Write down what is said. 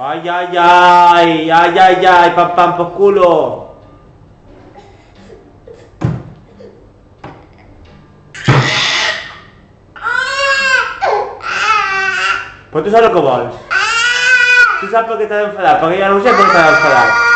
Ai ai ai, papà un po' culo. Poi tu sai lo che vuoi. Tu sai perché te lo farà, perché io non so perché te lo farà.